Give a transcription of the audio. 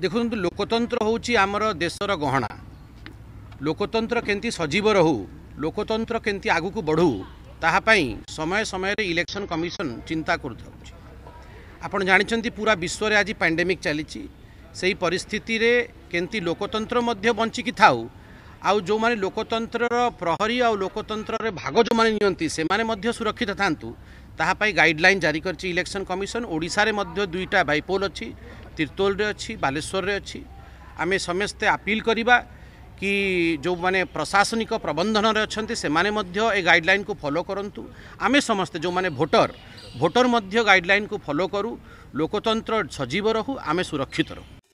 देखु लोकतंत्र हूँ आमर देशर गहना। लोकतंत्र केमती सजीव रहू, लोकतंत्र केमती आगू को बढ़ू ताहापाई समय समय रे इलेक्शन कमिशन चिंता करुथाउची। आपण जानिछंती पूरा विश्व रे आज पैंडेमिक चलीची, सेही परिस्थिति रे केंती लोकतंत्र मध्य बंची कि थाउ आउ जो माने लोकतंत्र प्रहरी आउ लोकतंत्र रे भाग जो माने नियंती से माने मध्य सुरक्षित थांतु ताहापाई गाइडलाइन जारी करची इलेक्शन कमिशन। ओडिसा रे मध्य दुईटा बाइपोल अछि, तिर्तोल रे अछि, बालेश्वर रे अछि। आमे समस्ते अपील करिबा कि जो माने प्रशासनिक प्रबंधन रे अछंती से माने मध्य ए गाइडलाइन को फॉलो करंतु। आमे समस्त जो माने भोटर मध्य गाइडलाइन को फॉलो करू। लोकतंत्र सजीव रहू, आमे सुरक्षित रहू।